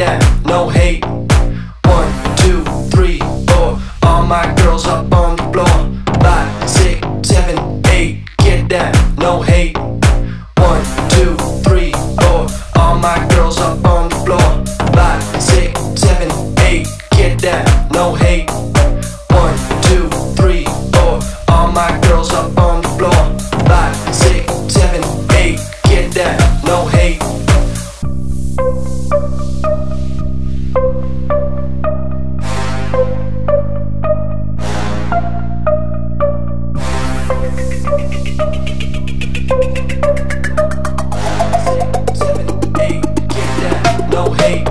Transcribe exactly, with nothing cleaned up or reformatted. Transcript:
that, no hate. One, two, three, four, all my girls up on the floor. Five, six, seven, eight, get that, no hate. One, two, three, four, all my girls up on the floor. Five, six, seven, eight, get that, no hate. One, two, three, four, all my girls up on the floor. Five, six, seven, eight, get that, no hate. Six, seven, eight, get that, no hate.